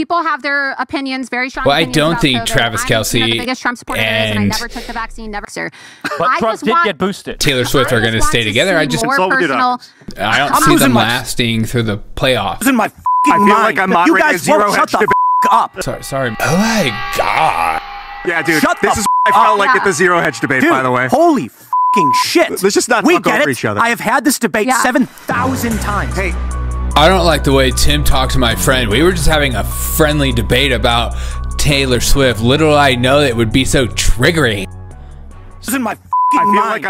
people have their opinions, very strong opinions. Well, I don't think Travis Kelsey, the biggest Trump supporter is, and I never took the vaccine, never, sir. But Trump did get boosted. Taylor Swift are going to stay together. I just, I don't see them lasting through the playoffs. In my I feel like I'm moderating a Zero Hedge debate. Up. Sorry. Oh my god. Yeah, dude. Shut this is what I felt like at the Zero Hedge debate, dude, by the way. Holy fucking shit. Let's just not fuck over each other. I have had this debate 7,000 times. Hey. I don't like the way Tim talked to my friend. We were just having a friendly debate about Taylor Swift. Little I know that it would be so triggering. This is in my fucking mind. I feel like I'm